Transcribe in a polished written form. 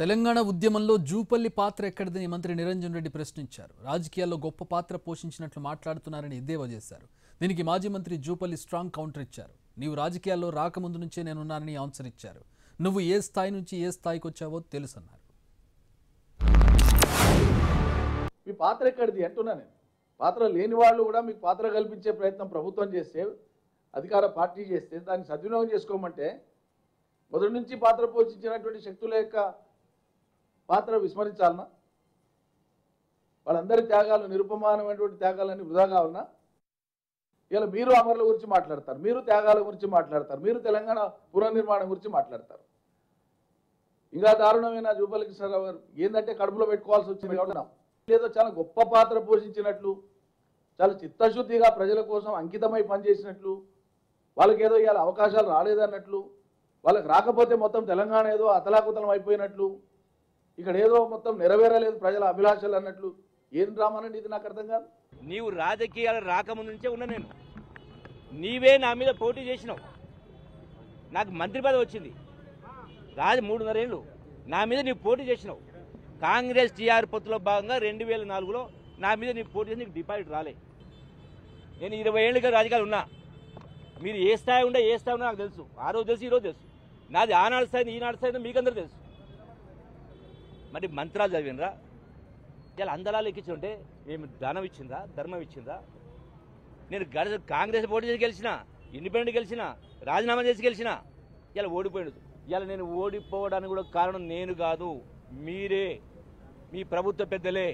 తెలంగాణ ఉద్యమంలో జూపల్లి పాత్ర ఎక్కడదని మంత్రి నిరంజన్ రెడ్డి ప్రశ్నించారు. రాజకీయాల్లో గొప్ప పాత్ర పోషించినట్లు మాట్లాడుతున్నారని ఎద్దేవా చేశారు. దీనికి మాజీ మంత్రి జూపల్లి స్ట్రాంగ్ కౌంటర్ ఇచ్చారు. నీవు రాజకీయాల్లో రాకముందు నుంచే నేనున్నానని ఆన్సర్ ఇచ్చారు. నువ్వు ఏ స్థాయి నుంచి ఏ స్థాయికి వచ్చావో తెలుసన్నారు. మీ పాత్ర ఎక్కడిది అంటున్నా నేను. పాత్ర లేని వాళ్ళు కూడా మీకు పాత్ర కల్పించే ప్రయత్నం ప్రభుత్వం చేస్తే, అధికార పార్టీ చేస్తే, దాన్ని సద్వినియోగం చేసుకోమంటే మొదటి నుంచి పాత్ర పోషించినటువంటి శక్తుల యొక్క పాత్ర విస్మరించాలన్నా, వాళ్ళందరి త్యాగాలు నిరుపమానమైనటువంటి త్యాగాలని వృధా కావాలన్నా? ఇలా మీరు అమరుల గురించి మాట్లాడతారు, మీరు త్యాగాల గురించి మాట్లాడతారు, మీరు తెలంగాణ పునర్నిర్మాణం గురించి మాట్లాడతారు. ఇంకా దారుణమైన జూపల్లి కృష్ణారావు గారు ఏంటంటే కడుపులో పెట్టుకోవాల్సి వచ్చింది కాబట్టి ఏదో చాలా గొప్ప పాత్ర పోషించినట్లు, చాలా చిత్తశుద్ధిగా ప్రజల కోసం అంకితమై పనిచేసినట్లు, వాళ్ళకి ఏదో ఇవాళ అవకాశాలు రాలేదన్నట్లు, వాళ్ళకి రాకపోతే మొత్తం తెలంగాణ ఏదో అతలాకుతలం అయిపోయినట్లు, ఇక్కడ ఏదో మొత్తం నెరవేరలేదు ప్రజల అభిలాషలు అన్నట్లు ఏం రామానండి, ఇది నాకు అర్థం కాదు. నీవు రాజకీయాలు రాకముందు నుంచే ఉన్నా నేను. నీవే నా మీద పోటీ చేసినావు, నాకు మంత్రి పదవి వచ్చింది. 3.5 ఏళ్ళు నా మీద నీవు పోటీ చేసినావు. కాంగ్రెస్ టీఆర్ పొత్తులో భాగంగా 2004లో నా మీద నీకు పోటీ చేసి నీకు డిపాజిట్ రాలే. నేను 20 ఏళ్ళుగా రాజకీయాలు ఉన్నా. మీరు ఏ స్థాయి ఉండే ఏ స్థాయి ఉన్నా నాకు తెలుసు. ఆ రోజు తెలుసు, ఈరోజు తెలుసు. నాది ఆనాడు స్థాయి ఈనాడు స్థాయి మీకందరూ తెలుసు. మరి మంత్రాలు చదివినరా? ఇలా అందరాలు ఎక్కించుంటే మేము ధనం ఇచ్చిందా, ధర్మం ఇచ్చిందా? నేను కాంగ్రెస్ పోటీ చేసి గెలిచిన, ఇండిపెండెంట్ గెలిచిన, రాజీనామా చేసి గెలిచిన, ఇలా ఓడిపోయాడు. ఇలా నేను ఓడిపోవడానికి కూడా కారణం నేను కాదు, మీరే, మీ ప్రభుత్వ పెద్దలే.